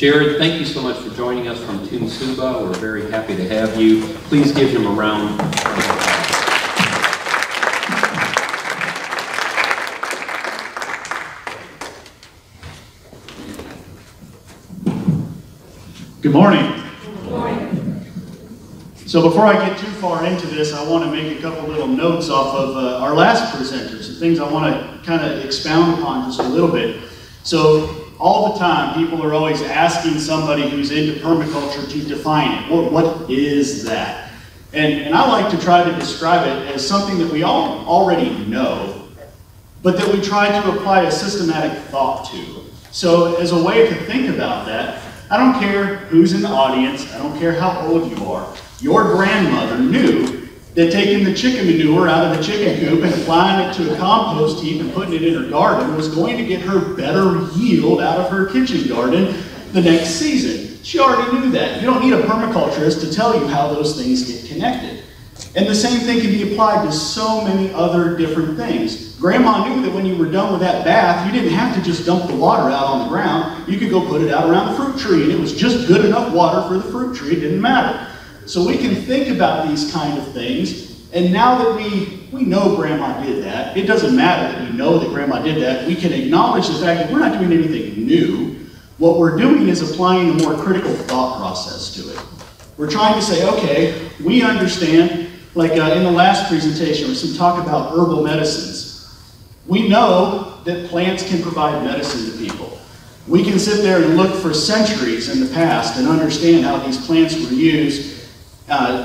Jared, thank you so much for joining us from Toomsuba. We're very happy to have you. Please give him a round. Good morning. Good morning. So before I get too far into this, I want to make a couple little notes off of our last presenters, the things I want to kind of expound upon just a little bit. So all the time, people are always asking somebody who's into permaculture to define it. What is that? And I like to try to describe it as something that we all already know, but that we try to apply a systematic thought to. So as a way to think about that, I don't care who's in the audience, I don't care how old you are, your grandmother knew that taking the chicken manure out of the chicken coop and applying it to a compost heap and putting it in her garden was going to get her better yield out of her kitchen garden the next season. She already knew that. You don't need a permaculturist to tell you how those things get connected. And the same thing can be applied to so many other different things. Grandma knew that when you were done with that bath, you didn't have to just dump the water out on the ground. You could go put it out around the fruit tree, and it was just good enough water for the fruit tree. It didn't matter. So we can think about these kind of things, and now that we know Grandma did that, it doesn't matter that we know that Grandma did that, we can acknowledge the fact that we're not doing anything new. What we're doing is applying a more critical thought process to it. We're trying to say, okay, we understand, like in the last presentation, there was some talk about herbal medicines. We know that plants can provide medicine to people. We can sit there and look for centuries in the past and understand how these plants were used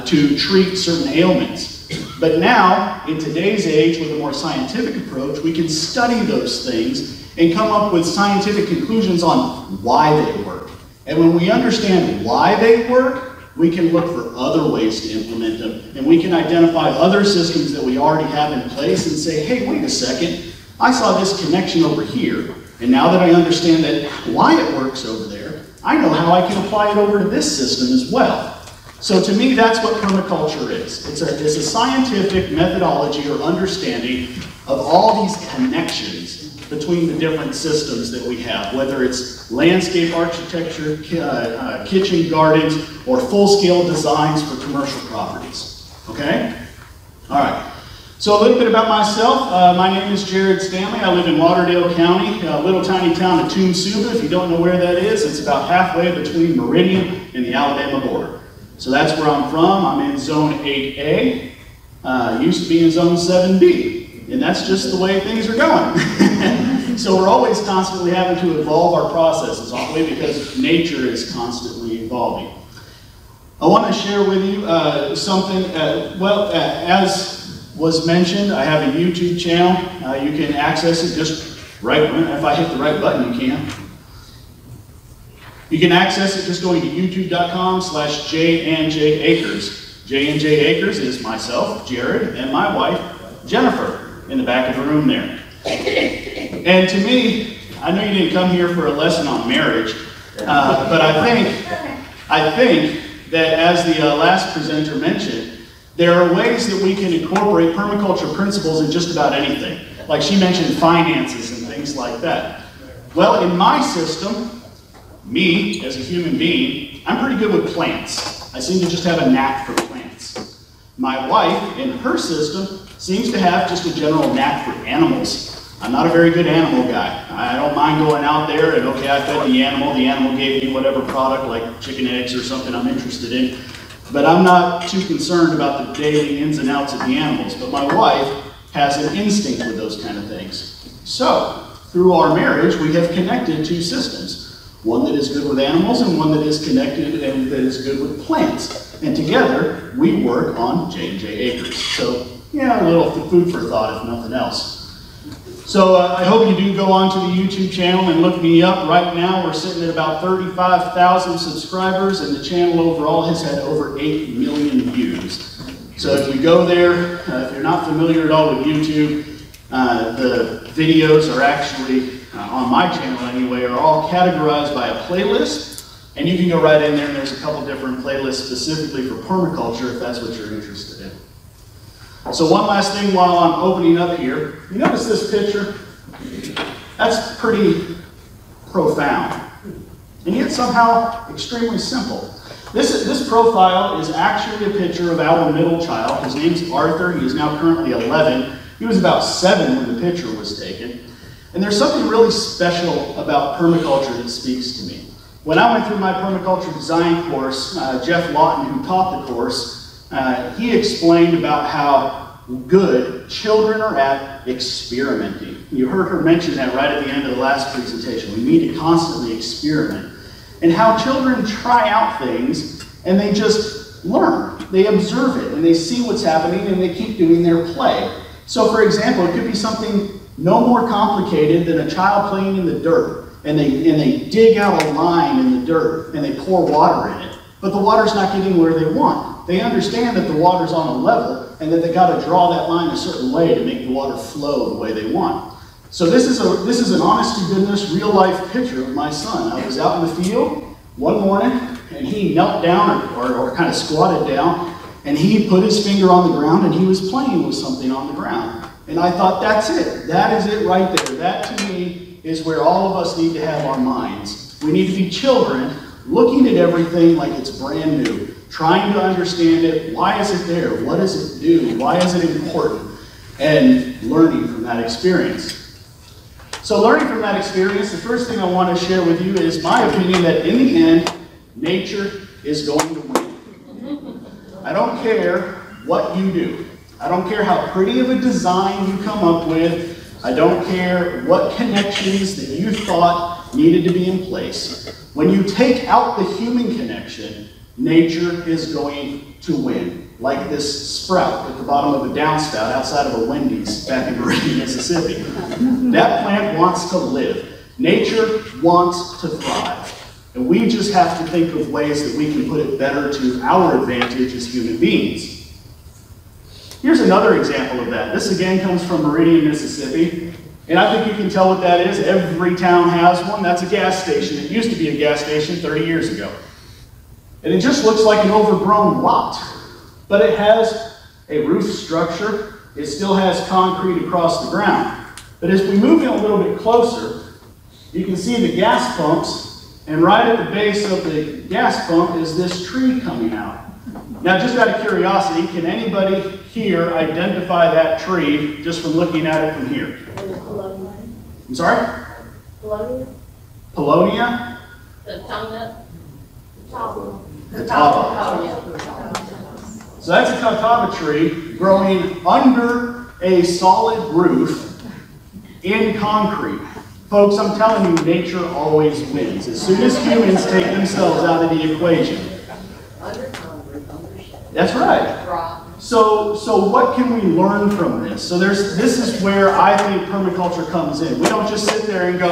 to treat certain ailments. But now, in today's age, with a more scientific approach, we can study those things and come up with scientific conclusions on why they work. And when we understand why they work, we can look for other ways to implement them, and we can identify other systems that we already have in place and say, hey, wait a second, I saw this connection over here, and now that I understand that why it works over there, I know how I can apply it over to this system as well. So to me, that's what permaculture is. It's a scientific methodology or understanding of all these connections between the different systems that we have, whether it's landscape architecture, kitchen gardens, or full-scale designs for commercial properties. Okay? All right. So a little bit about myself. My name is Jared Stanley. I live in Lauderdale County, a little tiny town of Toomsuba. If you don't know where that is, it's about halfway between Meridian and the Alabama border. So that's where I'm from. I'm in Zone 8A, used to be in Zone 7B, and that's just the way things are going. So we're always constantly having to evolve our processes, aren't we? Because nature is constantly evolving. I want to share with you something. As was mentioned, I have a YouTube channel. You can access it just right if I hit the right button. You can. You can access it just going to youtube.com/J&J Acres. J&J Acres is myself, Jared, and my wife, Jennifer, in the back of the room there. And to me, I know you didn't come here for a lesson on marriage, but I think that, as the last presenter mentioned, there are ways that we can incorporate permaculture principles in just about anything. Like she mentioned finances and things like that. Well, in my system, me, as a human being, I'm pretty good with plants. I seem to just have a knack for plants. My wife, in her system, seems to have just a general knack for animals. I'm not a very good animal guy. I don't mind going out there and, okay, I fed the animal gave me whatever product, like chicken eggs or something I'm interested in. But I'm not too concerned about the daily ins and outs of the animals. But my wife has an instinct with those kind of things. So, through our marriage, we have connected two systems. One that is good with animals and one that is connected and that is good with plants. And together, we work on J&J Acres. So, yeah, a little food for thought, if nothing else. So I hope you do go onto the YouTube channel and look me up. Right now, we're sitting at about 35,000 subscribers, and the channel overall has had over 8 million views. So if you go there, if you're not familiar at all with YouTube, the videos are actually on my channel anyway, are all categorized by a playlist, and you can go right in there, and there's a couple different playlists specifically for permaculture if that's what you're interested in. So one last thing while I'm opening up here, you notice this picture? That's pretty profound. and yet somehow extremely simple. This profile is actually a picture of our middle child. His name's Arthur. He is now currently 11. He was about 7 when the picture was taken. And there's something really special about permaculture that speaks to me. When I went through my permaculture design course, Jeff Lawton, who taught the course, he explained about how good children are at experimenting. You heard her mention that right at the end of the last presentation. We need to constantly experiment. And how children try out things and they just learn. They observe it and they see what's happening and they keep doing their play. So for example, it could be something no more complicated than a child playing in the dirt, and they dig out a line in the dirt and they pour water in it, but the water's not getting where they want. They understand that the water's on a level and that they got to draw that line a certain way to make the water flow the way they want. So this is an honest to goodness real life picture of my son. I was out in the field one morning and he knelt down or kind of squatted down, and he put his finger on the ground and he was playing with something on the ground. And I thought, that's it. That is it right there. That to me is where all of us need to have our minds. We need to be children looking at everything like it's brand new, trying to understand it. Why is it there? What does it do? Why is it important? And learning from that experience. So learning from that experience, the first thing I want to share with you is my opinion that in the end, nature is going to win. I don't care what you do. I don't care how pretty of a design you come up with. I don't care what connections that you thought needed to be in place. When you take out the human connection, nature is going to win. Like this sprout at the bottom of a downspout outside of a Wendy's back in Meridian, Mississippi. That plant wants to live. Nature wants to thrive. And we just have to think of ways that we can put it better to our advantage as human beings. Here's another example of that. This again comes from Meridian, Mississippi. And I think you can tell what that is. Every town has one. That's a gas station. It used to be a gas station 30 years ago. And it just looks like an overgrown lot. But it has a roof structure. It still has concrete across the ground. But as we move in a little bit closer, you can see the gas pumps, and right at the base of the gas pump is this tree coming out. Now, just out of curiosity, can anybody here identify that tree just from looking at it from here? I'm sorry? Paulownia. Paulownia? The Tama. The Tama. So that's a Catawba tree growing under a solid roof in concrete. Folks, I'm telling you, nature always wins. As soon as humans take themselves out of the equation. Under concrete, under shade. That's right. So what can we learn from this? So this is where I think permaculture comes in. We don't just sit there and go,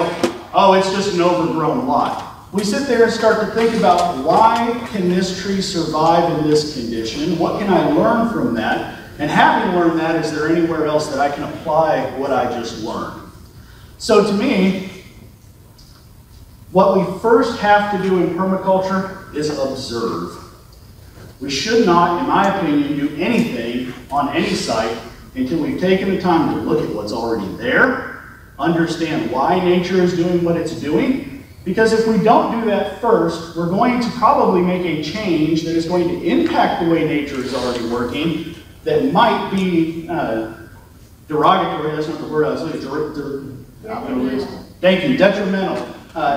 oh, it's just an overgrown lot. We sit there and start to think about, why can this tree survive in this condition? What can I learn from that? And having learned that, is there anywhere else that I can apply what I just learned? So to me, what we first have to do in permaculture is observe. We should not, in my opinion, do anything on any site until we've taken the time to look at what's already there, understand why nature is doing what it's doing. Because if we don't do that first, we're going to probably make a change that is going to impact the way nature is already working that might be derogatory, that's not the word I was looking for. Thank you, detrimental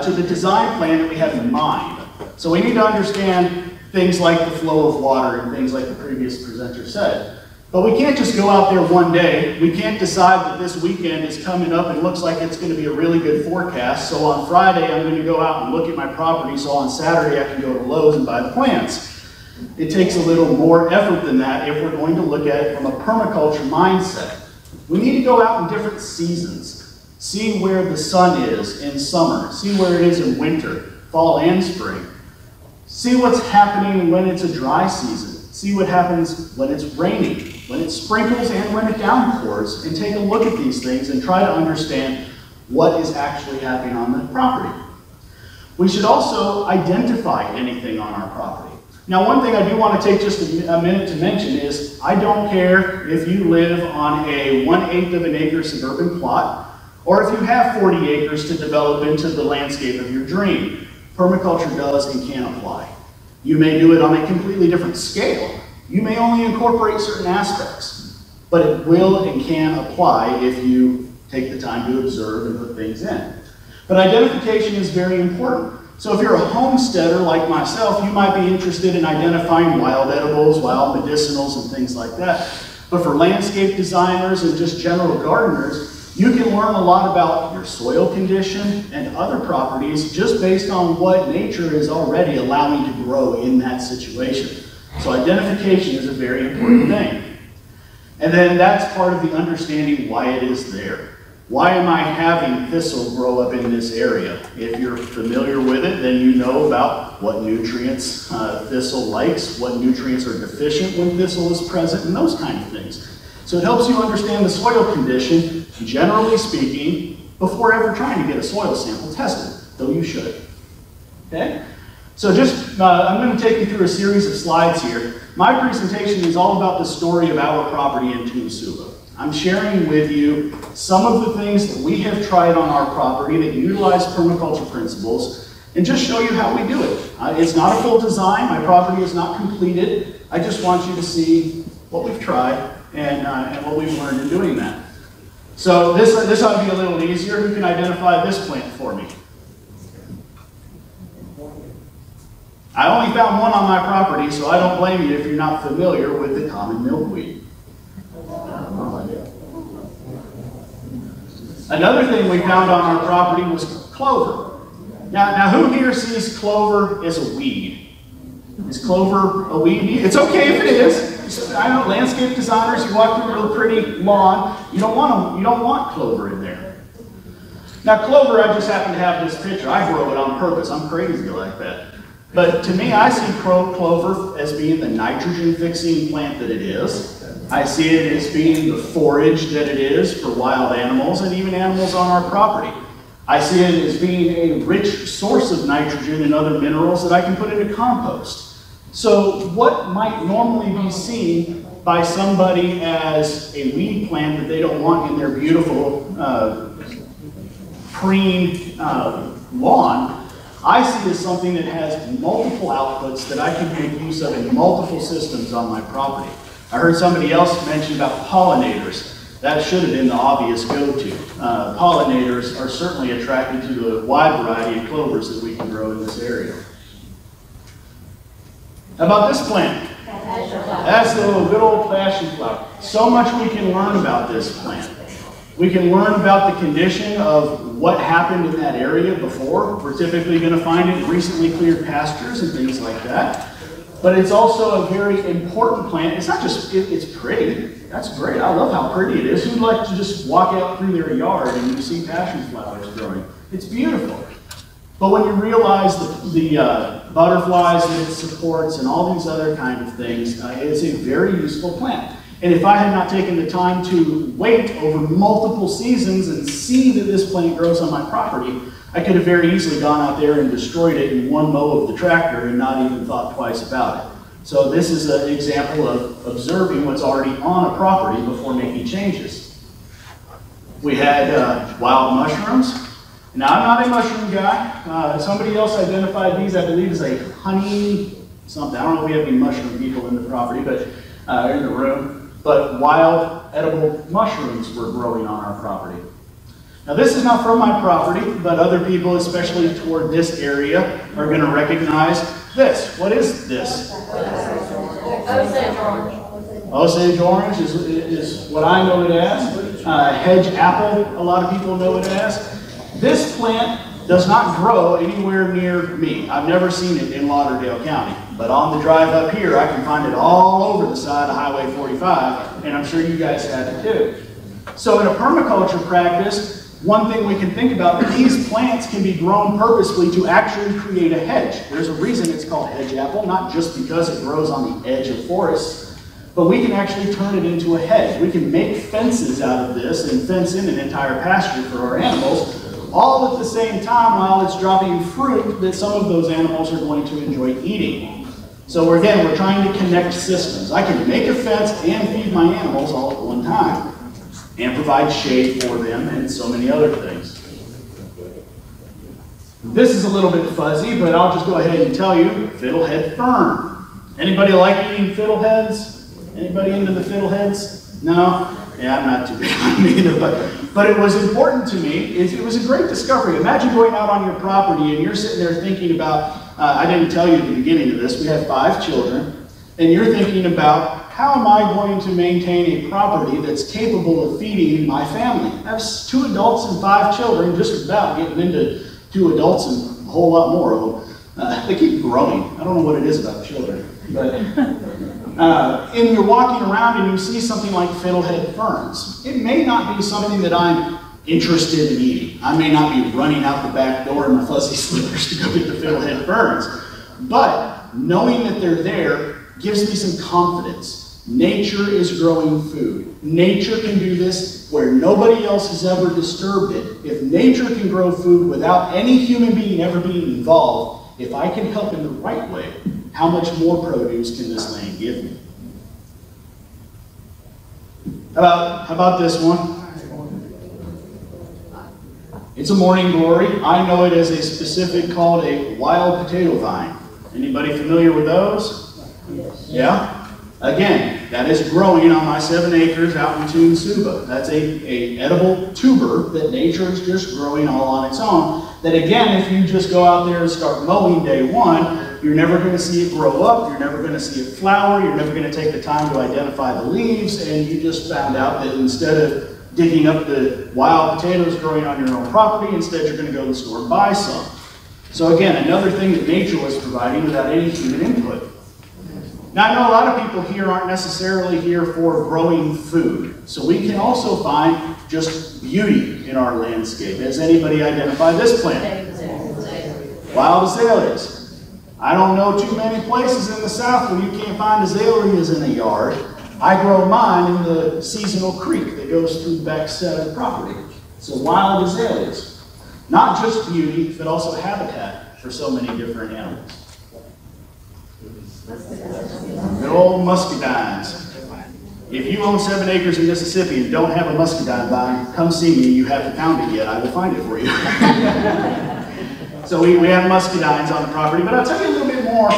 to the design plan that we have in mind. So we need to understand things like the flow of water and things like the previous presenter said. But we can't just go out there one day. We can't decide that this weekend is coming up and looks like it's going to be a really good forecast. So on Friday, I'm going to go out and look at my property. So on Saturday, I can go to Lowe's and buy the plants. It takes a little more effort than that if we're going to look at it from a permaculture mindset. We need to go out in different seasons, see where the sun is in summer, see where it is in winter, fall and spring, see what's happening when it's a dry season, see what happens when it's raining, when it sprinkles and when it downpours, and take a look at these things and try to understand what is actually happening on the property. We should also identify anything on our property. Now, one thing I do want to take just a minute to mention is, I don't care if you live on a 1/8 of an acre suburban plot, or if you have 40 acres to develop into the landscape of your dream. permaculture does and can apply. You may do it on a completely different scale. You may only incorporate certain aspects, but it will and can apply if you take the time to observe and put things in. But identification is very important. So if you're a homesteader like myself, you might be interested in identifying wild edibles, wild medicinals, and things like that. But for landscape designers and just general gardeners, you can learn a lot about your soil condition and other properties just based on what nature is already allowing to grow in that situation. So identification is a very important thing. And then that's part of the understanding why it is there. Why am I having thistle grow up in this area? If you're familiar with it, then you know about what nutrients thistle likes, what nutrients are deficient when thistle is present, and those kind of things. So it helps you understand the soil condition, generally speaking, before ever trying to get a soil sample tested, though you should. Okay? So just, I'm going to take you through a series of slides here. My presentation is all about the story of our property in Toomsuba. I'm sharing with you some of the things that we have tried on our property that utilize permaculture principles and just show you how we do it. It's not a full design. My property is not completed. I just want you to see what we've tried and what we've learned in doing that. So this ought to be a little easier. Who can identify this plant for me? I only found one on my property, so I don't blame you if you're not familiar with the common milkweed. Another thing we found on our property was clover. Now who here sees clover as a weed? Is clover a weed? It's okay if it is. I know landscape designers, you walk through a real pretty lawn, you don't want clover in there. Now clover, I just happen to have this picture. I grow it on purpose. I'm crazy like that. But to me, I see clover as being the nitrogen-fixing plant that it is. I see it as being the forage that it is for wild animals and even animals on our property. I see it as being a rich source of nitrogen and other minerals that I can put into compost. So what might normally be seen by somebody as a weed plant that they don't want in their beautiful preen lawn, I see as something that has multiple outputs that I can make use of in multiple systems on my property. I heard somebody else mention about pollinators. That should have been the obvious go-to. Pollinators are certainly attracted to the wide variety of clovers that we can grow in this area. How about this plant? That's the little good old passion flower. So much we can learn about this plant. We can learn about the condition of what happened in that area before. We're typically going to find it in recently cleared pastures and things like that. But it's also a very important plant. It's not just, it's pretty. That's great. I love how pretty it is. Who'd like to just walk out through their yard and you see passion flowers growing? It's beautiful. But when you realize the butterflies that it supports and all these other kind of things, it's a very useful plant. And if I had not taken the time to wait over multiple seasons and see that this plant grows on my property, I could have very easily gone out there and destroyed it in one mow of the tractor and not even thought twice about it. So this is an example of observing what's already on a property before making changes. We had wild mushrooms. Now I'm not a mushroom guy. Somebody else identified these, I believe, as a honey something. I don't know if we have any mushroom people in the property, but in the room. But wild edible mushrooms were growing on our property. Now this is not from my property, but other people, especially toward this area, are going to recognize this. What is this? Osage orange. Osage orange is what I know it as. Hedge apple, a lot of people know it as. This plant does not grow anywhere near me. I've never seen it in Lauderdale County. But on the drive up here, I can find it all over the side of Highway 45, and I'm sure you guys have it too. So in a permaculture practice, one thing we can think about is these plants can be grown purposely to actually create a hedge. There's a reason it's called hedge apple, not just because it grows on the edge of forests, but we can actually turn it into a hedge. We can make fences out of this and fence in an entire pasture for our animals, all at the same time while it's dropping fruit that some of those animals are going to enjoy eating. So again, we're trying to connect systems. I can make a fence and feed my animals all at one time, and provide shade for them and so many other things. This is a little bit fuzzy, but I'll just go ahead and tell you, fiddlehead fern. Anybody like eating fiddleheads? Anybody into the fiddleheads? No? Yeah, I'm not too big on either, but it was important to me. It was a great discovery. Imagine going out on your property and you're sitting there thinking about, I didn't tell you at the beginning of this, we have 5 children, and you're thinking about, how am I going to maintain a property that's capable of feeding my family? I have 2 adults and 5 children, just about getting into 2 adults and a whole lot more of them. They keep growing. I don't know what it is about children. But and you're walking around and you see something like fiddlehead ferns. It may not be something that I'm interested in eating. I may not be running out the back door in my fuzzy slippers to go get the fiddlehead ferns, but knowing that they're there gives me some confidence. Nature is growing food. Nature can do this where nobody else has ever disturbed it. If nature can grow food without any human being ever being involved, if I can help in the right way, how much more produce can this land give me? How about this one? It's a morning glory. I know it as a specific called a wild potato vine. Anybody familiar with those? Yes. Yeah? Again, that is growing on my 7 acres out in Toomsuba. That's a edible tuber that nature is just growing all on its own. That again, if you just go out there and start mowing day one, you're never going to see it grow up, you're never going to see it flower, you're never going to take the time to identify the leaves, and you just found out that instead of digging up the wild potatoes growing on your own property, instead you're going to go to the store and buy some. So again, another thing that nature was providing without any human input. Now I know a lot of people here aren't necessarily here for growing food, so we can also find just beauty in our landscape. Has anybody identified this plant? Wild azaleas. I don't know too many places in the South where you can't find azaleas in a yard. I grow mine in the seasonal creek that goes through the back side of the property. So wild azaleas. Not just beauty, but also habitat for so many different animals. Good old muscadines. If you own 7 acres in Mississippi and don't have a muscadine vine, come see me. You haven't found it yet. I will find it for you. So we have muscadines on the property, but I'll tell you a little bit more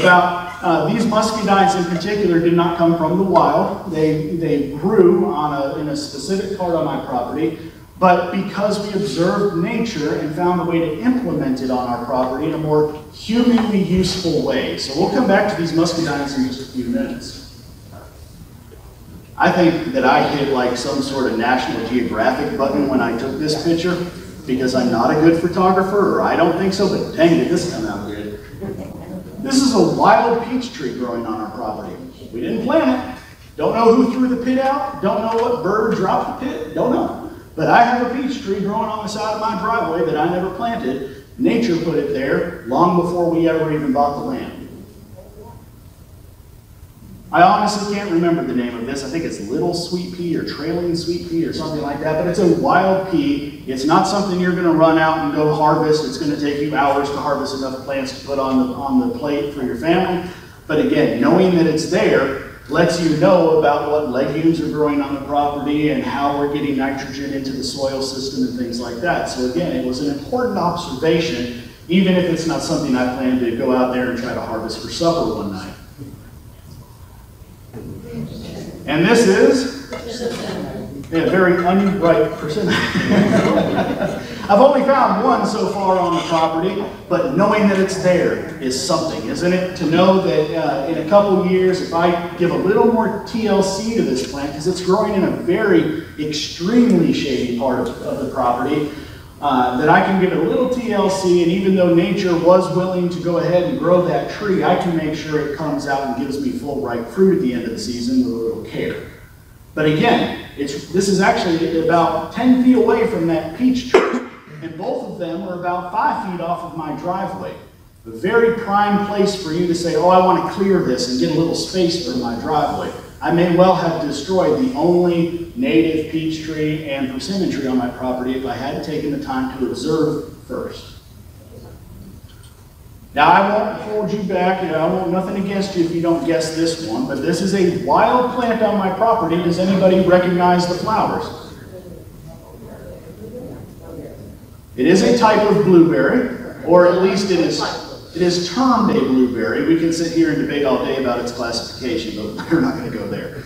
about these muscadines in particular did not come from the wild. They grew in a specific part on my property, but because we observed nature and found a way to implement it on our property in a more humanly useful way. So we'll come back to these muscadines in just a few minutes. I think that I hit like some sort of National Geographic button when I took this picture because I'm not a good photographer, or I don't think so, but dang, did this come out good. This is a wild peach tree growing on our property. We didn't plant it. Don't know who threw the pit out. Don't know what bird dropped the pit. Don't know. But I have a peach tree growing on the side of my driveway that I never planted. Nature put it there long before we ever even bought the land. I honestly can't remember the name of this. I think it's little sweet pea or trailing sweet pea or something like that, but it's a wild pea. It's not something you're going to run out and go harvest. It's going to take you hours to harvest enough plants to put on the plate for your family. But again, knowing that it's there lets you know about what legumes are growing on the property and how we're getting nitrogen into the soil system and things like that. So again, it was an important observation, even if it's not something I plan to go out there and try to harvest for supper one night. And this is a very unripe persimmon. I've only found one so far on the property, but knowing that it's there is something, isn't it? To know that in a couple years, if I give a little more TLC to this plant, because it's growing in a very extremely shady part of the property, that I can give it a little TLC, and even though nature was willing to go ahead and grow that tree, I can make sure it comes out and gives me full ripe fruit at the end of the season with a little care. But again, this is actually about 10 feet away from that peach tree, and both of them are about 5 feet off of my driveway. A very prime place for you to say, oh, I want to clear this and get a little space for my driveway. I may well have destroyed the only native peach tree and persimmon tree on my property if I hadn't taken the time to observe first. Now I won't hold you back, and I want nothing against you if you don't guess this one, but this is a wild plant on my property. Does anybody recognize the flowers? It is a type of blueberry. or at least it is termed a blueberry. We can sit here and debate all day about its classification, but we're not going to go there.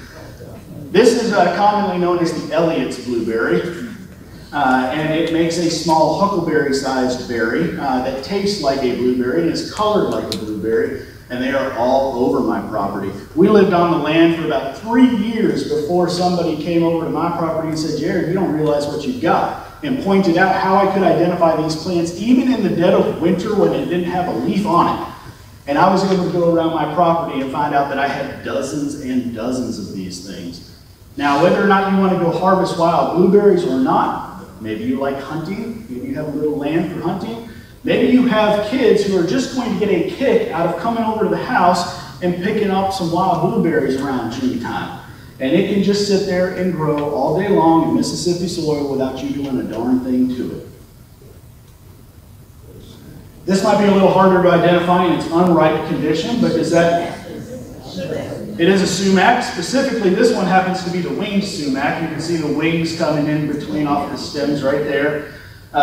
This is commonly known as the Elliott's blueberry, and it makes a small huckleberry-sized berry that tastes like a blueberry and is colored like a blueberry, and they are all over my property. We lived on the land for about 3 years before somebody came over to my property and said, Jared, you don't realize what you've got, and pointed out how I could identify these plants even in the dead of winter when it didn't have a leaf on it. And I was able to go around my property and find out that I had dozens and dozens of these things. Now, whether or not you want to go harvest wild blueberries or not, maybe you like hunting, maybe you have a little land for hunting, maybe you have kids who are just going to get a kick out of coming over to the house and picking up some wild blueberries around June time. And it can just sit there and grow all day long in Mississippi soil without you doing a darn thing to it. This might be a little harder to identify in its unripe condition, but is that? It is a sumac. Specifically, this one happens to be the winged sumac. You can see the wings coming in between off the stems right there.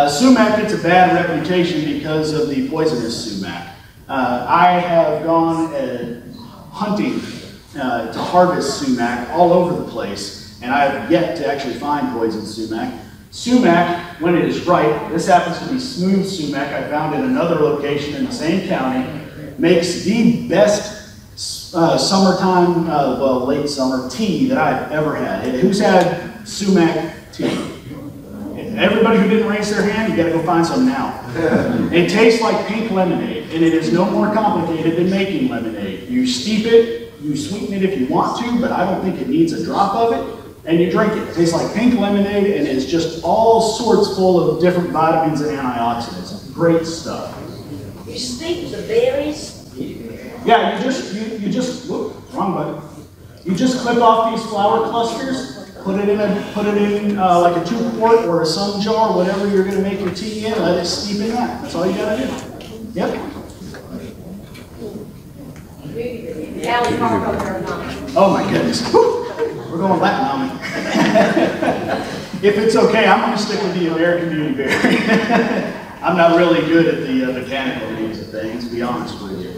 Sumac gets a bad reputation because of the poisonous sumac. I have gone hunting to harvest sumac all over the place, and I have yet to actually find poison sumac. Sumac, when it is ripe, this happens to be smooth sumac I found in another location in the same county, makes the best summertime, well, late summer tea that I've ever had. And who's had sumac tea? And everybody who didn't raise their hand, you gotta go find some now. It tastes like pink lemonade, and it is no more complicated than making lemonade. You steep it, you sweeten it if you want to, but I don't think it needs a drop of it, and you drink it. It tastes like pink lemonade, and it's just all sorts full of different vitamins and antioxidants. Great stuff. You steep the berries? Yeah, you just whoop, wrong button. You just clip off these flower clusters, put it in like a two-quart or a sun jar, whatever you're going to make your tea in, let it steep in that. That's all you got to do. Yep. Oh my goodness. Woo! We're going Latin on me. If it's okay, I'm going to stick with the American Beauty Berry. I'm not really good at the mechanical names of things, to be honest with you.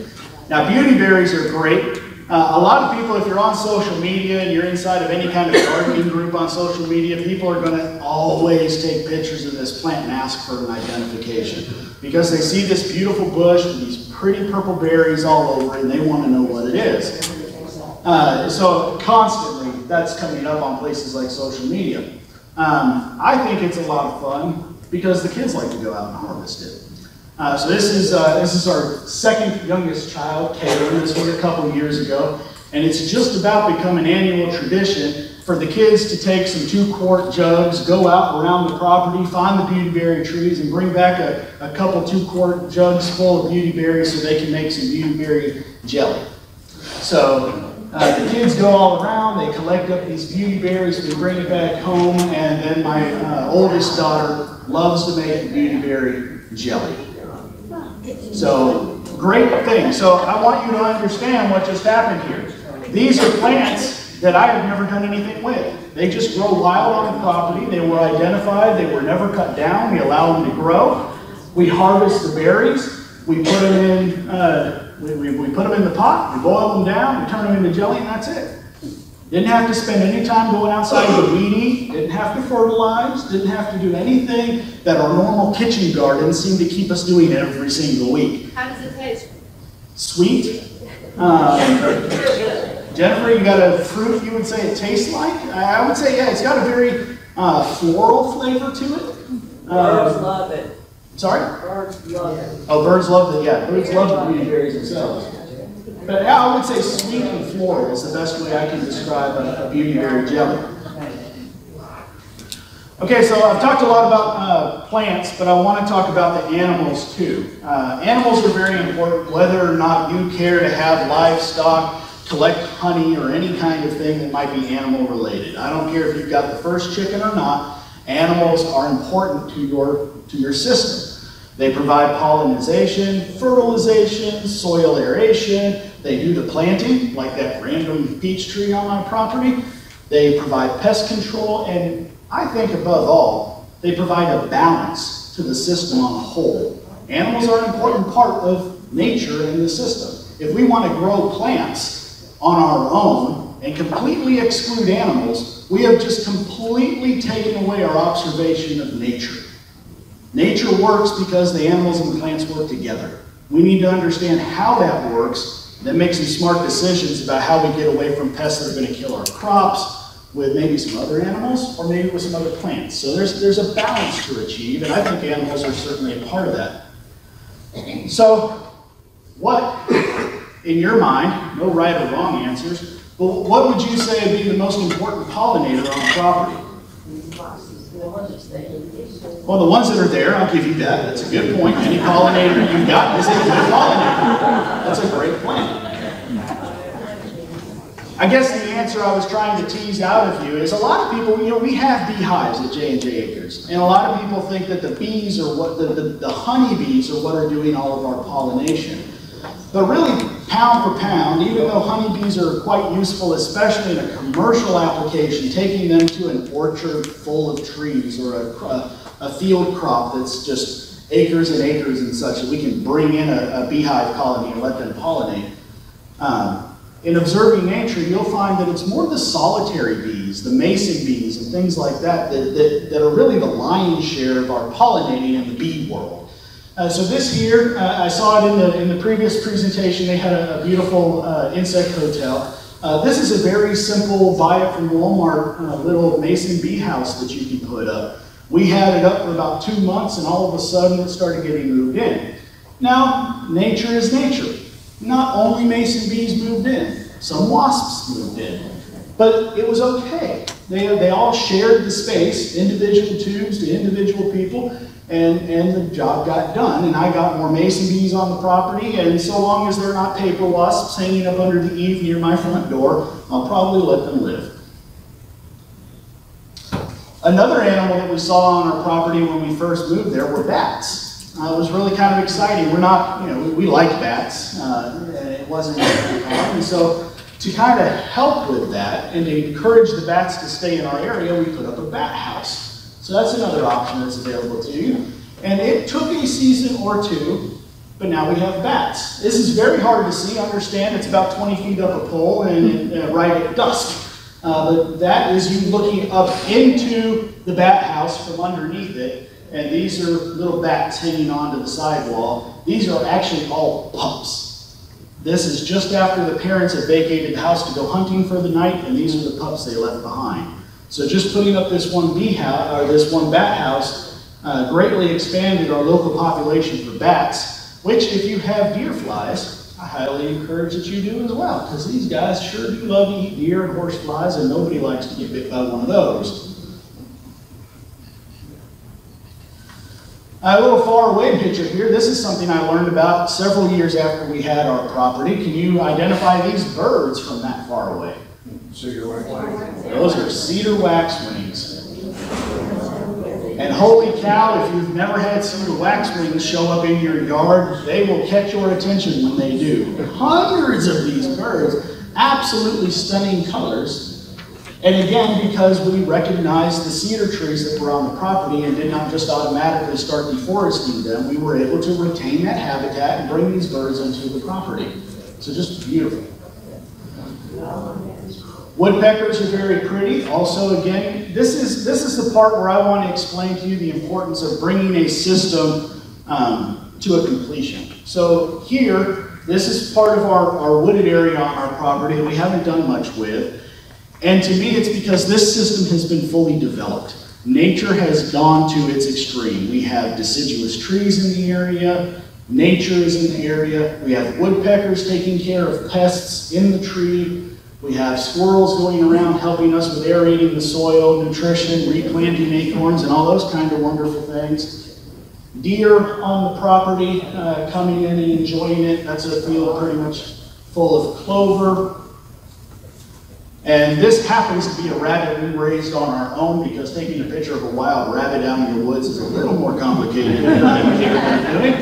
Now, beauty berries are great. A lot of people, if you're on social media and you're inside of any kind of gardening group on social media, people are going to always take pictures of this plant and ask for an identification because they see this beautiful bush and these pretty purple berries all over, and they want to know what it is. So constantly, that's coming up on places like social media. I think it's a lot of fun because the kids like to go out and harvest it. So this is our second youngest child, Caleb. This was a couple years ago, and it's just about become an annual tradition for the kids to take some 2-quart jugs, go out around the property, find the beauty berry trees, and bring back a couple 2-quart jugs full of beauty berries so they can make some beauty berry jelly. So the kids go all around, they collect up these beauty berries, they bring it back home, and then my oldest daughter loves to make beauty berry jelly. So, great thing. So I want you to understand what just happened here. These are plants that I have never done anything with. They just grow wild on the property. They were identified. They were never cut down. We allow them to grow. We harvest the berries. We put them in. We put them in the pot. We boil them down. We turn them into jelly, and that's it. Didn't have to spend any time going outside to weeding. Didn't have to fertilize. Didn't have to do anything that our normal kitchen gardens seem to keep us doing every single week. How does it taste? Sweet. Jennifer, you got a fruit you would say it tastes like? I would say, yeah, it's got a very floral flavor to it. Birds love it. Sorry? Birds love it. Oh, birds love it, yeah. Birds love the beauty berries themselves. But yeah, I would say sweet and floral is the best way I can describe a beauty berry jelly. Okay, so I've talked a lot about plants, but I want to talk about the animals too. Animals are very important, whether or not you care to have livestock, collect honey, or any kind of thing that might be animal related. I don't care if you've got the first chicken or not, animals are important to your system. They provide pollinization, fertilization, soil aeration, they do the planting, like that random peach tree on my property. They provide pest control, and I think above all, they provide a balance to the system on the whole. Animals are an important part of nature in the system. If we want to grow plants on our own and completely exclude animals, we have just completely taken away our observation of nature. Nature works because the animals and plants work together. We need to understand how that works. That makes some smart decisions about how we get away from pests that are going to kill our crops, with maybe some other animals, or maybe with some other plants. So there's a balance to achieve, and I think animals are certainly a part of that. So what, in your mind, no right or wrong answers, but what would you say would be the most important pollinator on the property? Well, the ones that are there, I'll give you that. That's a good point. Any pollinator you've got is a good pollinator. That's a great plant. I guess the answer I was trying to tease out of you is a lot of people, you know, we have beehives at J&J Acres, and a lot of people think that the bees are what, the honeybees are what are doing all of our pollination. But really, pound for pound, even though honeybees are quite useful, especially in a commercial application, taking them to an orchard full of trees or a field crop that's just acres and acres and such, that we can bring in a beehive colony and let them pollinate. In observing nature, you'll find that it's more the solitary bees, the mason bees, and things like that that are really the lion's share of our pollinating in the bee world. So this here, I saw it in the previous presentation. They had a beautiful insect hotel. This is a very simple, buy it from Walmart, little mason bee house that you can put up. We had it up for about 2 months, and all of a sudden it started getting moved in. Now, nature is nature. Not only mason bees moved in, some wasps moved in, but it was okay. They all shared the space, individual tubes to individual people, and the job got done, and I got more mason bees on the property, and so long as they're not paper wasps hanging up under the eave near my front door, I'll probably let them live. Another animal that we saw on our property when we first moved there were bats. It was really kind of exciting. We're not, you know, we like bats, and it wasn't very hard. And so to kind of help with that and to encourage the bats to stay in our area, we put up a bat house. So that's another option that's available to you. And it took a season or two, but now we have bats. This is very hard to see, understand. It's about 20 feet up a pole and right at dusk. But that is you looking up into the bat house from underneath it. And these are little bats hanging onto the sidewall. These are actually all pups. This is just after the parents have vacated the house to go hunting for the night, and these are the pups they left behind. So just putting up this one bat house greatly expanded our local population for bats, which if you have deer flies, I highly encourage that you do as well, because these guys sure do love to eat deer and horse flies, and nobody likes to get bit by one of those. A little faraway picture here. This is something I learned about several years after we had our property. Can you identify these birds from that far away? Cedar waxwings. Those are cedar waxwings. And holy cow, if you've never had cedar waxwings show up in your yard, they will catch your attention when they do. Hundreds of these birds, absolutely stunning colors. And again, because we recognized the cedar trees that were on the property and did not just automatically start deforesting them, we were able to retain that habitat and bring these birds into the property. So just beautiful. Woodpeckers are very pretty. Also, again, this is the part where I want to explain to you the importance of bringing a system to a completion. So here, this is part of our wooded area on our property that we haven't done much with. And to me, it's because this system has been fully developed. Nature has gone to its extreme. We have deciduous trees in the area. Nature is in the area. We have woodpeckers taking care of pests in the tree. We have squirrels going around helping us with aerating the soil, nutrition, replanting acorns, and all those kind of wonderful things. Deer on the property coming in and enjoying it. That's a field pretty much full of clover. And this happens to be a rabbit we raised on our own, because taking a picture of a wild rabbit out in the woods is a little more complicated than I'm doing.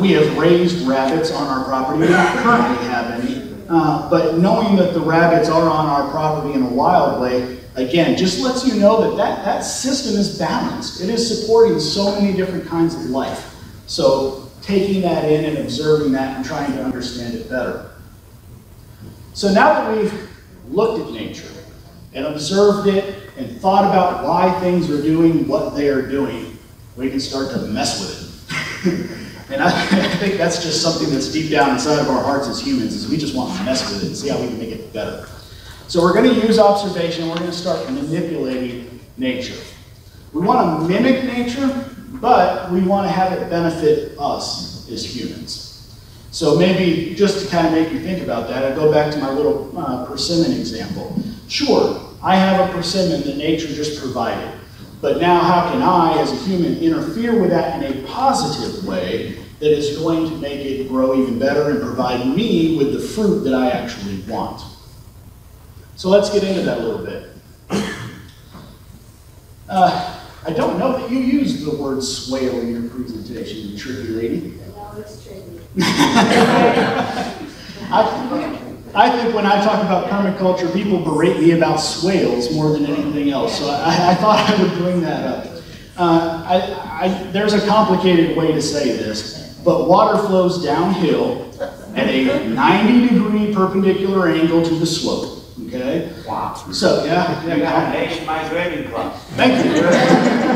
We have raised rabbits on our property. We don't currently have any. But knowing that the rabbits are on our property in a wild way, again, just lets you know that that system is balanced. It is supporting so many different kinds of life. So taking that in and observing that and trying to understand it better. So now that we've looked at nature and observed it and thought about why things are doing what they are doing, we can start to mess with it. And I think that's just something that's deep down inside of our hearts as humans, is we just want to mess with it and see how we can make it better. So we're going to use observation, we're going to start manipulating nature. We want to mimic nature, but we want to have it benefit us as humans. So maybe, just to kind of make you think about that, I go back to my little persimmon example. Sure, I have a persimmon that nature just provided. But now how can I, as a human, interfere with that in a positive way that is going to make it grow even better and provide me with the fruit that I actually want? So let's get into that a little bit. I don't know that you used the word swale in your presentation, tricky lady. No, it's tricky. I think when I talk about permaculture, people berate me about swales more than anything else, so I thought I would bring that up. There's a complicated way to say this, but water flows downhill at a 90-degree perpendicular angle to the slope, okay? Wow. So, yeah. You got an A in my grading class. Thank you.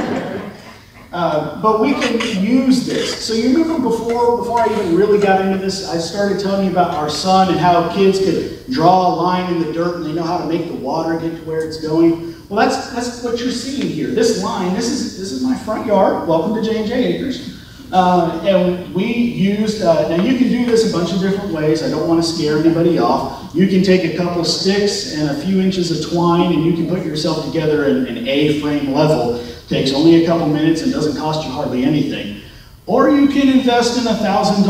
But we can use this. So you remember before I even really got into this, I started telling you about our sun and how kids could draw a line in the dirt and they know how to make the water get to where it's going. Well, that's what you're seeing here. This line, this is my front yard. Welcome to J&J Acres. And we used, now you can do this a bunch of different ways. I don't want to scare anybody off. You can take a couple sticks and a few inches of twine and you can put yourself together in an A-frame level. Takes only a couple minutes and doesn't cost you hardly anything. Or you can invest in a $1,000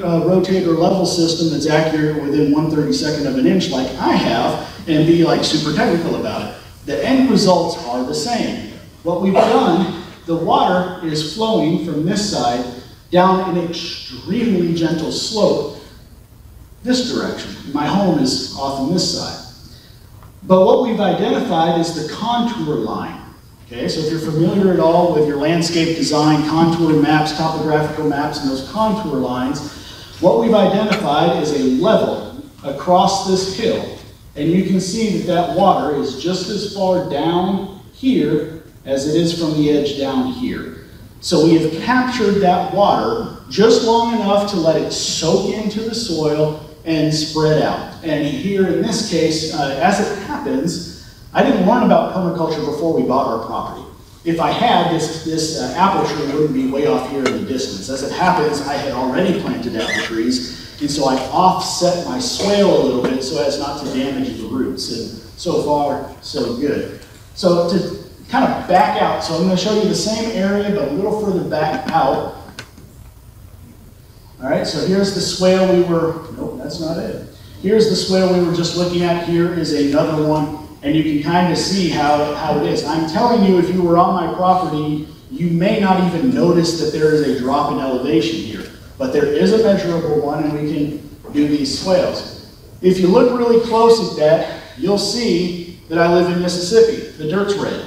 rotator level system that's accurate within 1/32 of an inch like I have and be like super technical about it. The end results are the same. What we've done, the water is flowing from this side down an extremely gentle slope, this direction. My home is off on this side. But what we've identified is the contour line. Okay, so if you're familiar at all with your landscape design, contour maps, topographical maps, and those contour lines, what we've identified is a level across this hill. And you can see that that water is just as far down here as it is from the edge down here. So we have captured that water just long enough to let it soak into the soil and spread out. And here in this case, as it happens, I didn't learn about permaculture before we bought our property. If I had, this apple tree wouldn't be way off here in the distance. As it happens, I had already planted apple trees, and so I offset my swale a little bit so as not to damage the roots, and so far, so good. So to kind of back out, so I'm going to show you the same area, but a little further back out. All right, so here's the swale we were, nope, that's not it. Here's the swale we were just looking at. Here is another one. And you can kind of see how it is. I'm telling you, if you were on my property, you may not even notice that there is a drop in elevation here. But there is a measurable one, and we can do these swales. If you look really close at that, you'll see that I live in Mississippi. The dirt's red.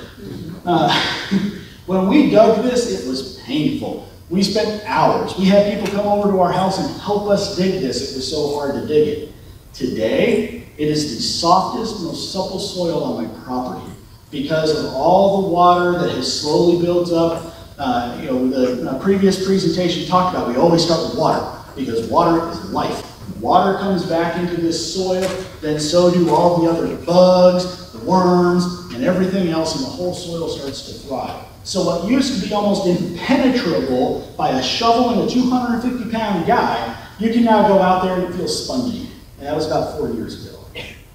When we dug this, it was painful. We spent hours. We had people come over to our house and help us dig this. It was so hard to dig it. Today, it is the softest, most supple soil on my property because of all the water that has slowly built up. The previous presentation talked about we always start with water because water is life. Water comes back into this soil, then so do all the other bugs, the worms, and everything else, and the whole soil starts to thrive. So what used to be almost impenetrable by a shovel and a 250-pound guy, you can now go out there and feel spongy. And that was about 4 years ago.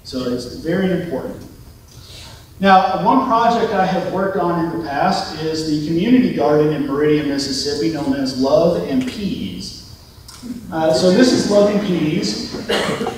So it's very important. Now, one project I have worked on in the past is the community garden in Meridian, Mississippi, known as Love and Peas. So this is Love and Peas.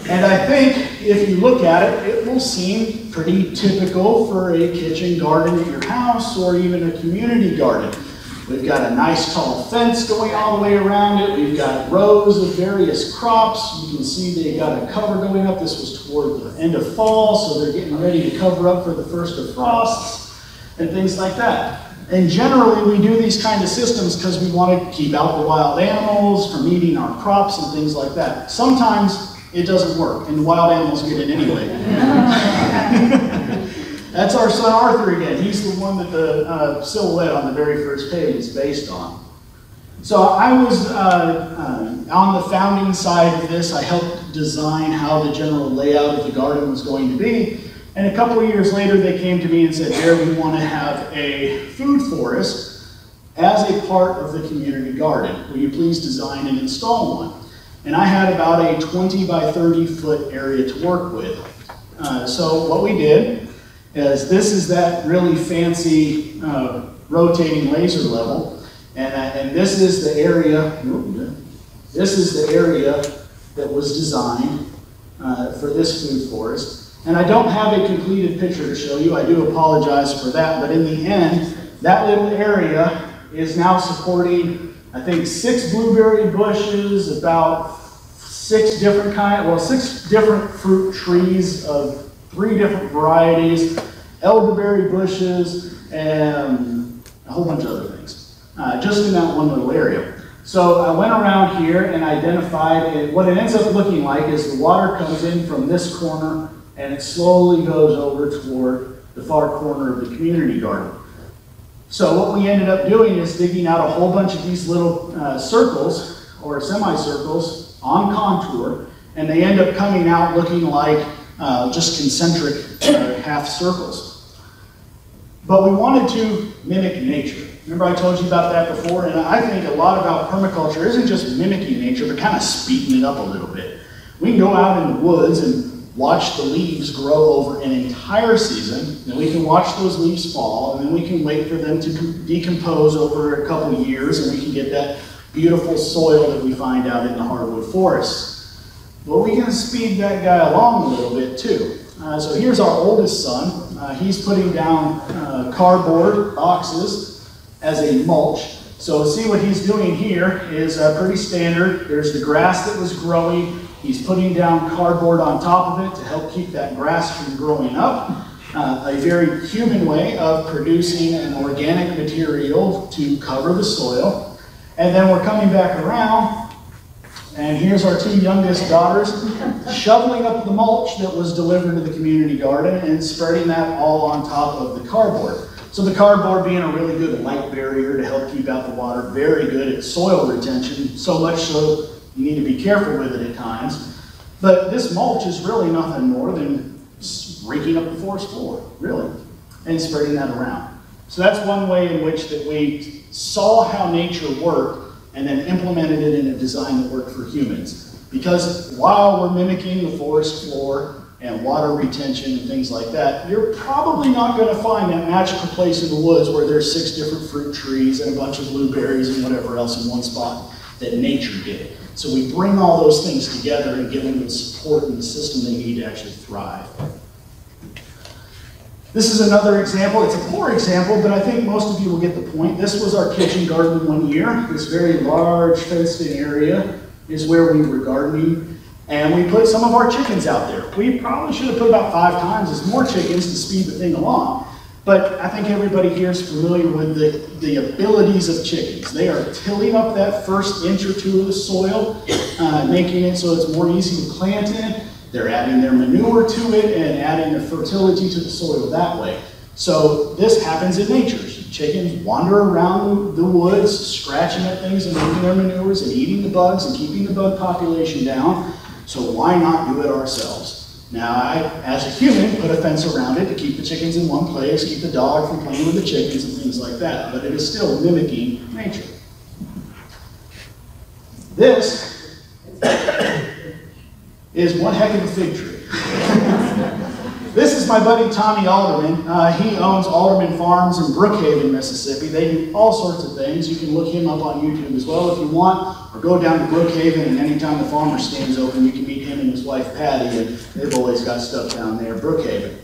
And I think if you look at it, it will seem pretty typical for a kitchen garden at your house or even a community garden. We've got a nice tall fence going all the way around it. We've got rows of various crops. You can see they've got a cover going up. This was toward the end of fall, so they're getting ready to cover up for the first of frosts and things like that. And generally, we do these kind of systems because we want to keep out the wild animals from eating our crops and things like that. Sometimes it doesn't work, and wild animals get it anyway. That's our son Arthur again. He's the one that the silhouette on the very first page is based on. So I was on the founding side of this. I helped design how the general layout of the garden was going to be. And a couple of years later, they came to me and said, Jared, we want to have a food forest as a part of the community garden. Will you please design and install one? And I had about a 20 by 30 foot area to work with. So what we did is, this is that really fancy rotating laser level. And this is the area, that was designed for this food forest. And I don't have a completed picture to show you. I do apologize for that. But in the end, that little area is now supporting, I think, 6 blueberry bushes, about 6 different kinds, well, 6 different fruit trees of 3 different varieties, elderberry bushes, and a whole bunch of other things, just in that one little area. So I went around here and identified, and what it ends up looking like is the water comes in from this corner and it slowly goes over toward the far corner of the community garden. So what we ended up doing is digging out a whole bunch of these little circles or semicircles on contour, and they end up coming out looking like just concentric half circles. But we wanted to mimic nature. Remember I told you about that before, and I think a lot about permaculture isn't just mimicking nature, but kind of speeding it up a little bit. We can go out in the woods and watch the leaves grow over an entire season, then we can watch those leaves fall, and then we can wait for them to decompose over a couple of years, and we can get that beautiful soil that we find out in the hardwood forest. But we can speed that guy along a little bit too. So here's our oldest son. He's putting down cardboard boxes as a mulch. So see what he's doing here is pretty standard. There's the grass that was growing. He's putting down cardboard on top of it to help keep that grass from growing up. A very human way of producing an organic material to cover the soil. And then we're coming back around, and here's our 2 youngest daughters shoveling up the mulch that was delivered to the community garden and spreading that all on top of the cardboard. So the cardboard being a really good light barrier to help keep out the water, very good at soil retention, so much so you need to be careful with it at times. But this mulch is really nothing more than raking up the forest floor, really, and spreading that around. So that's one way in which that we saw how nature worked and then implemented it in a design that worked for humans. Because while we're mimicking the forest floor and water retention and things like that, you're probably not going to find that magical place in the woods where there's 6 different fruit trees and a bunch of blueberries and whatever else in one spot that nature did. So we bring all those things together and give them the support and the system they need to actually thrive. This is another example. It's a poor example, but I think most of you will get the point. This was our kitchen garden one year. This very large fenced-in area is where we were gardening. And we put some of our chickens out there. We probably should have put about 5 times as more chickens to speed the thing along. But I think everybody here is familiar with the abilities of chickens. They are tilling up that first inch or 2 of the soil, making it so it's more easy to plant in. They're adding their manure to it and adding their fertility to the soil that way. So this happens in nature. Chickens wander around the woods, scratching at things and making their manures and eating the bugs and keeping the bug population down. So why not do it ourselves? Now, I, as a human, put a fence around it to keep the chickens in one place, keep the dog from playing with the chickens and things like that, but it is still mimicking nature. This is one heck of a fig tree. This is my buddy Tommy Alderman. He owns Alderman Farms in Brookhaven, Mississippi. They do all sorts of things. You can look him up on YouTube as well if you want, or go down to Brookhaven, and anytime the farmer stands open, you can meet him and his wife Patty, and they've always got stuff down there, Brookhaven.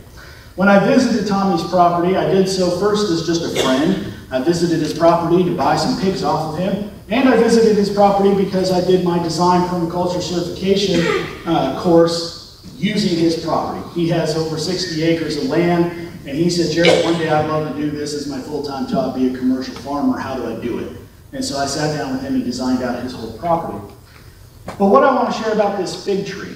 When I visited Tommy's property, I did so first as just a friend. I visited his property to buy some pigs off of him, and I visited his property because I did my design permaculture certification course using his property. He has over 60 acres of land. And he said, Jared, one day I'd love to do this as my full-time job, be a commercial farmer. How do I do it? And so I sat down with him and designed out his whole property. But what I want to share about this fig tree,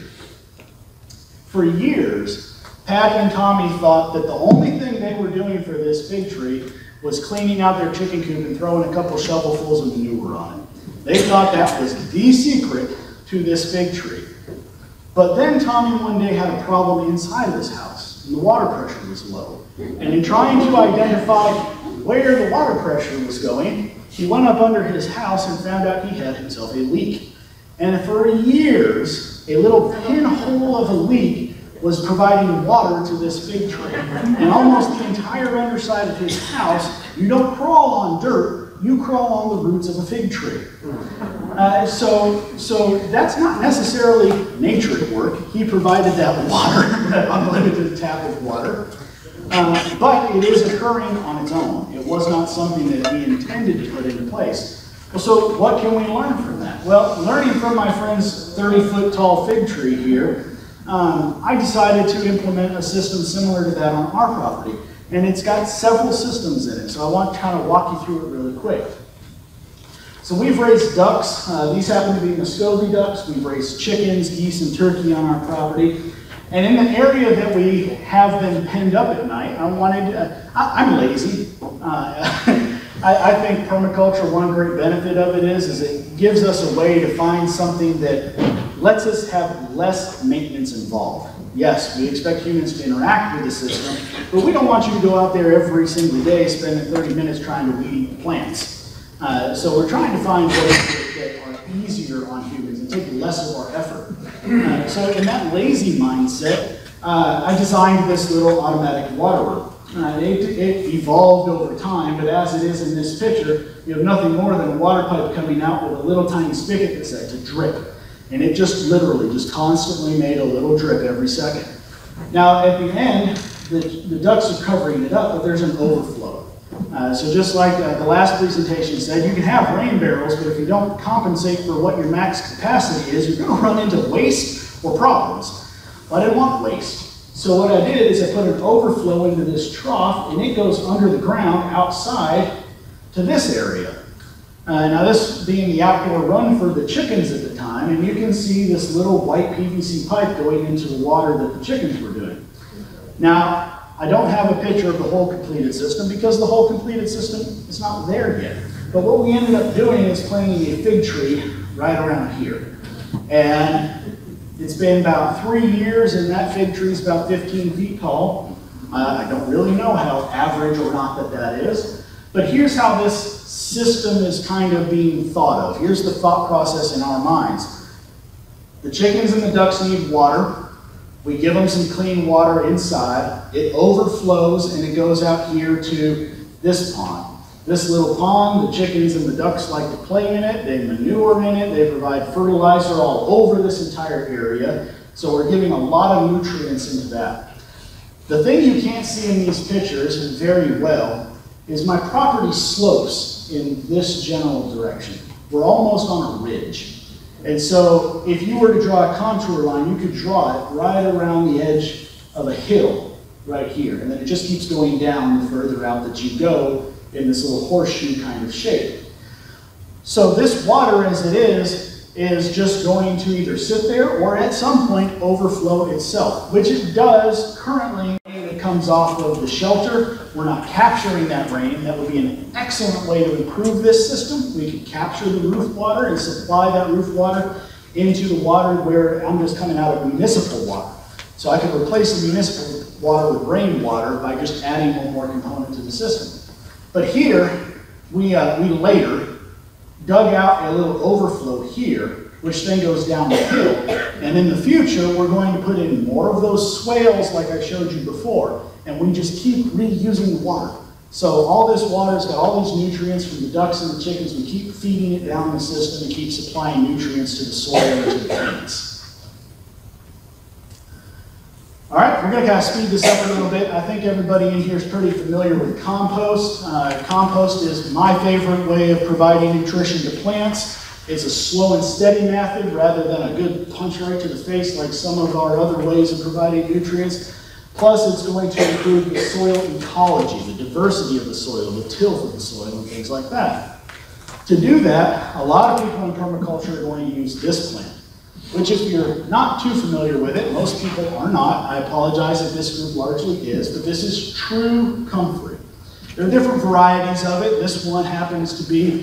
for years, Patty and Tommy thought that the only thing they were doing for this fig tree was cleaning out their chicken coop and throwing a couple shovelfuls of manure on it. They thought that was the secret to this fig tree. But then Tommy one day had a problem inside this house, and the water pressure was low. And in trying to identify where the water pressure was going, he went up under his house and found out he had himself a leak. And for years, a little pinhole of a leak was providing water to this fig tree. And almost the entire underside of his house, you don't crawl on dirt, you crawl on the roots of a fig tree. So that's not necessarily nature at work. He provided that water, that unlimited tap of water. But it is occurring on its own. It was not something that we intended to put into place. So what can we learn from that? Well, learning from my friend's 30-foot-tall fig tree here, I decided to implement a system similar to that on our property. And it's got several systems in it, so I want to kind of walk you through it really quick. So we've raised ducks. These happen to be Muscovy ducks. We've raised chickens, geese, and turkey on our property. And in the area that we have been penned up at night, I wanted, I'm lazy. I think permaculture, one great benefit of it is it gives us a way to find something that lets us have less maintenance involved. Yes, we expect humans to interact with the system, but we don't want you to go out there every single day spending 30 minutes trying to weed plants. So we're trying to find ways that are easier on humans and take less of our effort. So in that lazy mindset, I designed this little automatic waterer. It evolved over time, but as it is in this picture, you have nothing more than a water pipe coming out with a little tiny spigot that's set to drip. And it just literally just constantly made a little drip every second. Now at the end, the ducks are covering it up, but there's an overflow. So just like the last presentation said, you can have rain barrels, but if you don't compensate for what your max capacity is, you're going to run into waste or problems. I didn't want waste. So what I did is I put an overflow into this trough, and it goes under the ground outside to this area. Now this being the outdoor run for the chickens at the time, and you can see this little white PVC pipe going into the water that the chickens were doing. Now, I don't have a picture of the whole completed system because the whole completed system is not there yet. But what we ended up doing is planting a fig tree right around here. It's been about 3 years, and that fig tree is about 15 feet tall. I don't really know how average or not that is, but here's how this system is kind of being thought of. Here's the thought process in our minds. The chickens and the ducks need water. We give them some clean water inside. It overflows, and it goes out here to this pond. This little pond, the chickens and the ducks like to play in it, they manure in it, they provide fertilizer all over this entire area, so we're giving a lot of nutrients into that. The thing you can't see in these pictures very well is my property slopes in this general direction. We're almost on a ridge. And so if you were to draw a contour line, you could draw it right around the edge of a hill right here, and then it just keeps going down the further out that you go, in this little horseshoe kind of shape. So this water as it is just going to either sit there or at some point overflow itself, which it does currently when it comes off of the shelter. We're not capturing that rain. That would be an excellent way to improve this system. We could capture the roof water and supply that roof water into the water where I'm just coming out of municipal water. So I could replace the municipal water with rainwater by just adding one more component to the system. But here, we later dug out a little overflow here, which then goes down the hill. And in the future, we're going to put in more of those swales like I showed you before, and we just keep reusing the water. So all this water's got all these nutrients from the ducks and the chickens. We keep feeding it down the system and keep supplying nutrients to the soil and to the plants. All right, we're going to kind of speed this up a little bit. I think everybody in here is pretty familiar with compost. Compost is my favorite way of providing nutrition to plants. It's a slow and steady method rather than a good punch right to the face like some of our other ways of providing nutrients. Plus, it's going to improve the soil ecology, the diversity of the soil, the tilth of the soil, and things like that. To do that, a lot of people in permaculture are going to use this plant, which if you're not too familiar with it, most people are not. I apologize if this group largely is, but this is true comfrey. There are different varieties of it. This one happens to be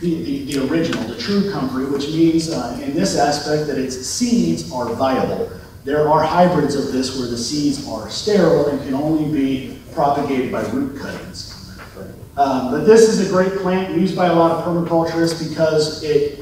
the original, the true comfrey, which means in this aspect that its seeds are viable. There are hybrids of this where the seeds are sterile and can only be propagated by root cuttings. But this is a great plant used by a lot of permaculturists because it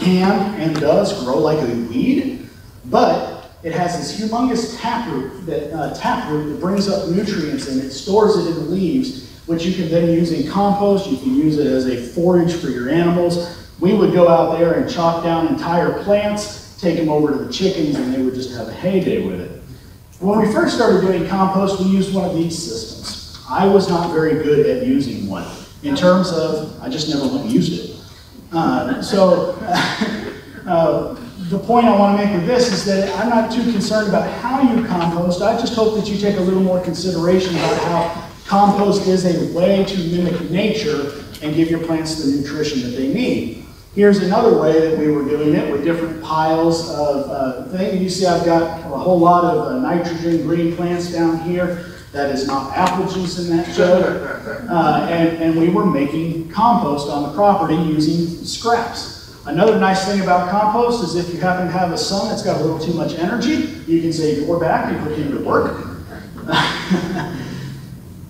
can and does grow like a weed, but it has this humongous taproot that brings up nutrients and it stores it in leaves, which you can then use in compost. You can use it as a forage for your animals. We would go out there and chop down entire plants, take them over to the chickens, and they would just have a heyday with it. When we first started doing compost, we used one of these systems. I was not very good at using one. In terms of, I just never used it. The point I want to make with this is that I'm not too concerned about how you compost. I just hope that you take a little more consideration about how compost is a way to mimic nature and give your plants the nutrition that they need. Here's another way that we were doing it with different piles of things. You see I've got a whole lot of nitrogen green plants down here. That is not apple juice in that jug. And we were making compost on the property using scraps. Another nice thing about compost is if you happen to have a son that's got a little too much energy, you can save your back and put him to work.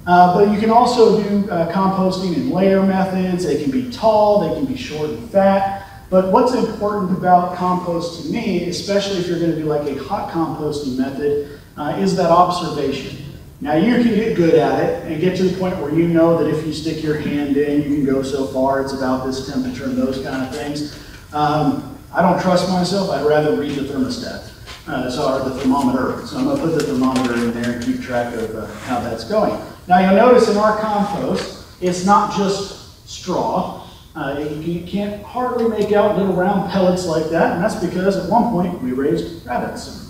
But you can also do composting in layer methods. They can be tall, they can be short and fat. But what's important about compost to me, especially if you're going to do like a hot composting method, is that observation. Now you can get good at it and get to the point where you know that if you stick your hand in, you can go so far, it's about this temperature and those kind of things. I don't trust myself, I'd rather read the thermostat. Sorry, the thermometer. So I'm going to put the thermometer in there and keep track of how that's going. Now you'll notice in our compost, it's not just straw. You can't hardly make out little round pellets like that, and that's because at one point we raised rabbits.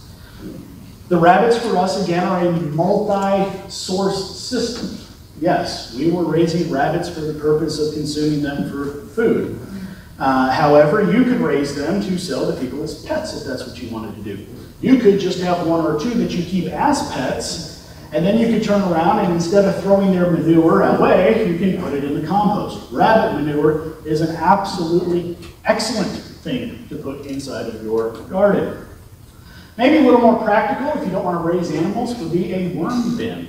The rabbits for us, again, are a multi-source system. Yes, we were raising rabbits for the purpose of consuming them for food. However, you could raise them to sell to people as pets if that's what you wanted to do. You could just have one or two that you keep as pets, and then you can turn around and instead of throwing their manure away, you can put it in the compost. Rabbit manure is an absolutely excellent thing to put inside of your garden. Maybe a little more practical, if you don't want to raise animals, would be a worm bin.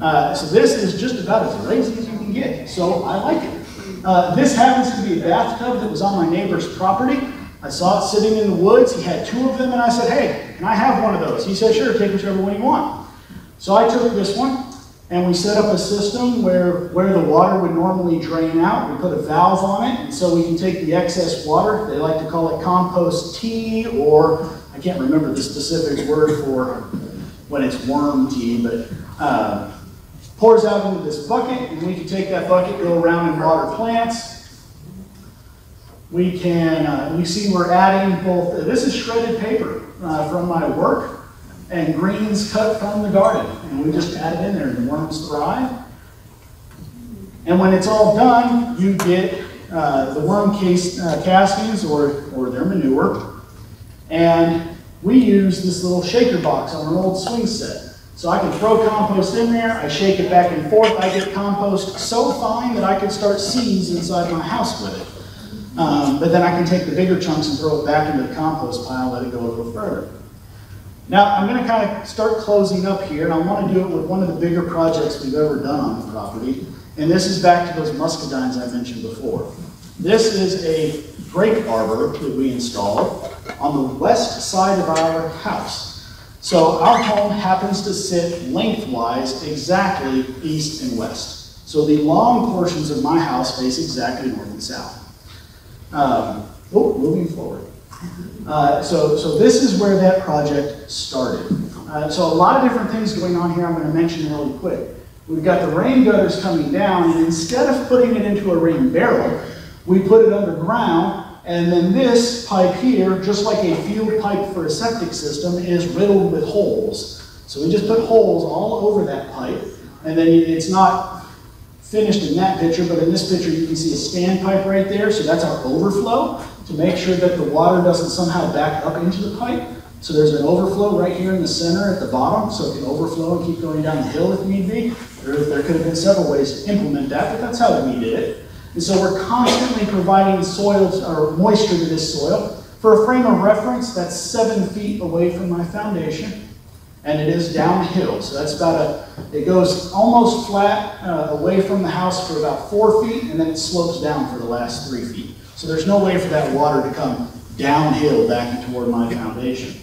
So this is just about as lazy as you can get, so I like it. This happens to be a bathtub that was on my neighbor's property. I saw it sitting in the woods. He had two of them, and I said, hey, can I have one of those? He said, sure, take whichever one you want. So I took this one, and we set up a system where the water would normally drain out. We put a valve on it, and so we can take the excess water. They like to call it compost tea, or I can't remember the specific word for when it's worm tea, but pours out into this bucket, and we can take that bucket, go around and water plants. We can, you see we're adding both, this is shredded paper from my work, and greens cut from the garden. And we just add it in there, and the worms thrive. And when it's all done, you get the worm castings or their manure. And we use this little shaker box on an old swing set. So I can throw compost in there, I shake it back and forth, I get compost so fine that I can start seeds inside my house with it. But then I can take the bigger chunks and throw it back into the compost pile, let it go a little further. Now, I'm going to kind of start closing up here, and I want to do it with one of the bigger projects we've ever done on the property, and this is back to those muscadines I mentioned before. This is a grape arbor that we installed on the west side of our house. So our home happens to sit lengthwise exactly east and west. So the long portions of my house face exactly north and south. Moving forward. So this is where that project started. So a lot of different things going on here I'm going to mention really quick. We've got the rain gutters coming down, and instead of putting it into a rain barrel, we put it underground, and then this pipe here, just like a field pipe for a septic system, is riddled with holes. So we just put holes all over that pipe, and then it's not finished in that picture, but in this picture you can see a standpipe right there, so that's our overflow, to make sure that the water doesn't somehow back up into the pipe. So there's an overflow right here in the center at the bottom, so it can overflow and keep going down the hill if need be. There could have been several ways to implement that, but that's how we needed it. And so we're constantly providing soil, or moisture to this soil. For a frame of reference, that's 7 feet away from my foundation, and it is downhill. So that's it goes almost flat away from the house for about 4 feet, and then it slopes down for the last 3 feet. So there's no way for that water to come downhill back toward my foundation.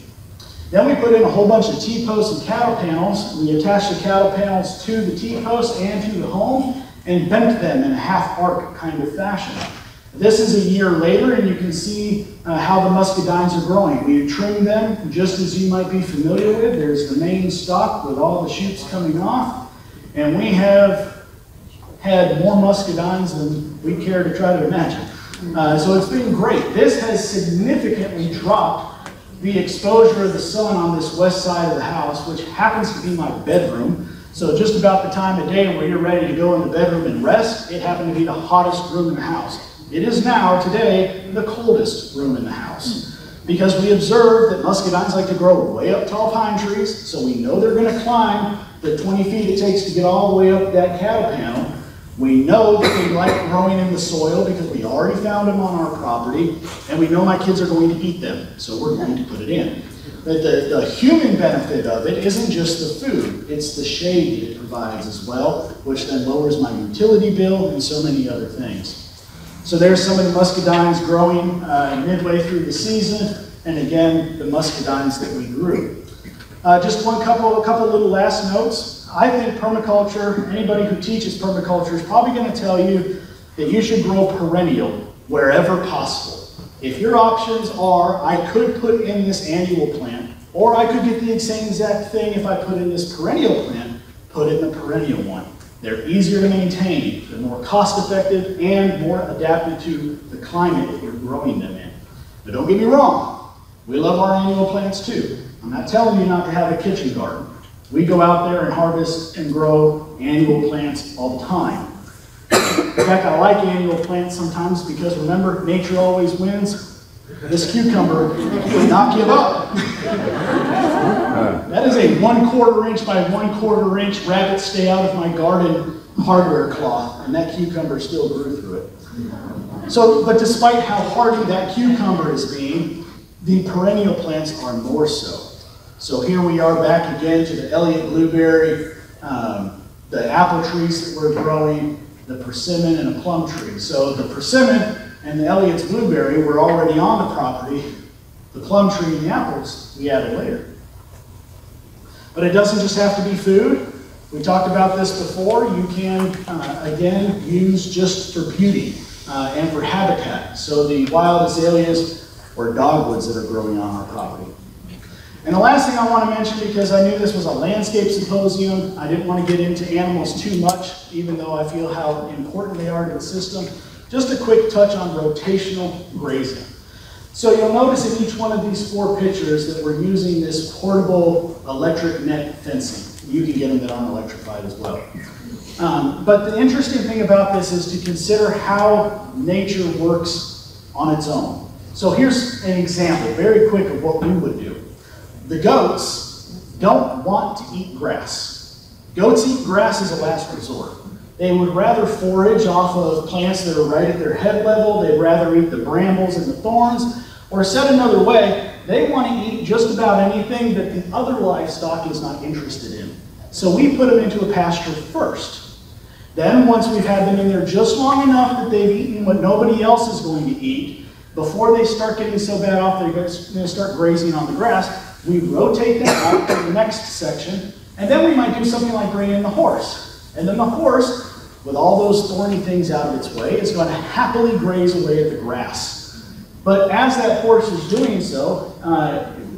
Then we put in a whole bunch of T-posts and cattle panels. We attached the cattle panels to the T-posts and to the home and bent them in a half arc kind of fashion. This is a year later, and you can see how the muscadines are growing. We trim them just as you might be familiar with. There's the main stalk with all the shoots coming off, and we have had more muscadines than we care to try to imagine. So it's been great. This has significantly dropped the exposure of the sun on this west side of the house, which happens to be my bedroom. So just about the time of day where you're ready to go in the bedroom and rest, it happened to be the hottest room in the house. It is now, today, the coldest room in the house, because we observed that muscadines like to grow way up tall pine trees, so we know they're going to climb the 20 feet it takes to get all the way up that cattle panel. We know that they like growing in the soil because we already found them on our property, and we know my kids are going to eat them, so we're going to put it in. But the human benefit of it isn't just the food, it's the shade it provides as well, which then lowers my utility bill and so many other things. So there's some of the muscadines growing midway through the season, and again, the muscadines that we grew. Just a couple little last notes. I think permaculture, anybody who teaches permaculture is probably going to tell you that you should grow perennial wherever possible. If your options are, I could put in this annual plant, or I could get the same exact thing if I put in this perennial plant, put in the perennial one. They're easier to maintain, they're more cost effective, and more adapted to the climate that you're growing them in. But don't get me wrong, we love our annual plants too. I'm not telling you not to have a kitchen garden. We go out there and harvest and grow annual plants all the time. In fact, I like annual plants sometimes because, remember, nature always wins. This cucumber would not give up. That is a 1/4 inch by 1/4 inch rabbit stay out of my garden hardware cloth, and that cucumber still grew through it. So, but despite how hardy that cucumber is being, the perennial plants are more so. So here we are back again to the Elliott's blueberry, the apple trees that we're growing, the persimmon, and a plum tree. So the persimmon and the Elliott's blueberry were already on the property. The plum tree and the apples we added later. But it doesn't just have to be food. We talked about this before. You can, again, use just for beauty and for habitat. So the wild azaleas or dogwoods that are growing on our property. And the last thing I want to mention, because I knew this was a landscape symposium, I didn't want to get into animals too much, even though I feel how important they are to the system. Just a quick touch on rotational grazing. So you'll notice in each one of these four pictures that we're using this portable electric net fencing. You can get them that aren't electrified as well. But the interesting thing about this is to consider how nature works on its own. So here's an example, very quick, of what we would do. The goats don't want to eat grass. Goats eat grass as a last resort. They would rather forage off of plants that are right at their head level. They'd rather eat the brambles and the thorns. Or said another way, they want to eat just about anything that the other livestock is not interested in. So we put them into a pasture first. Then once we've had them in there just long enough that they've eaten what nobody else is going to eat, before they start getting so bad off, they're going to start grazing on the grass. We rotate them out to the next section, and then we might do something like bring in the horse. And then the horse, with all those thorny things out of its way, is going to happily graze away at the grass. But as that horse is doing so,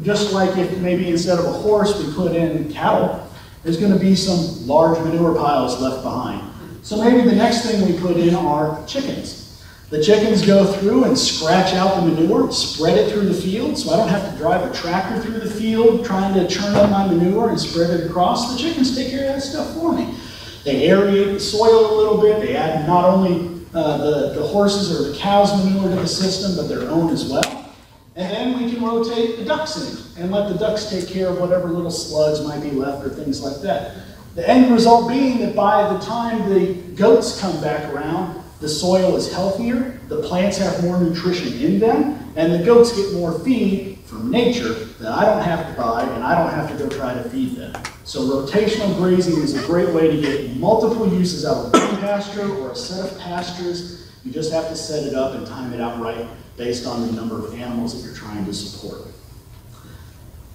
just like if maybe instead of a horse we put in cattle, there's going to be some large manure piles left behind. So maybe the next thing we put in are chickens. The chickens go through and scratch out the manure, spread it through the field, so I don't have to drive a tractor through the field trying to churn up my manure and spread it across. The chickens take care of that stuff for me. They aerate the soil a little bit. They add not only the horses or the cows' manure to the system, but their own as well. And then we can rotate the ducks in and let the ducks take care of whatever little slugs might be left or things like that. The end result being that by the time the goats come back around, the soil is healthier, the plants have more nutrition in them, and the goats get more feed from nature that I don't have to buy and I don't have to go try to feed them. So rotational grazing is a great way to get multiple uses out of one pasture or a set of pastures. You just have to set it up and time it out right based on the number of animals that you're trying to support.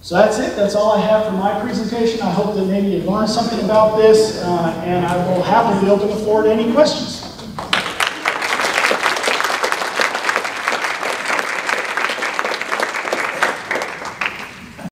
So that's it. That's all I have for my presentation. I hope that maybe you've learned something about this, and I will happily open the floor to any questions.